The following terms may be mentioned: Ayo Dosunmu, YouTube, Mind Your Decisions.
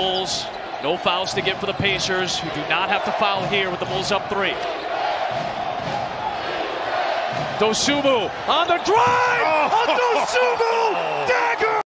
Bulls. No fouls to get for the Pacers, who do not have to foul here with the Bulls up three. Dosunmu on the drive! Oh. Dosunmu! Down!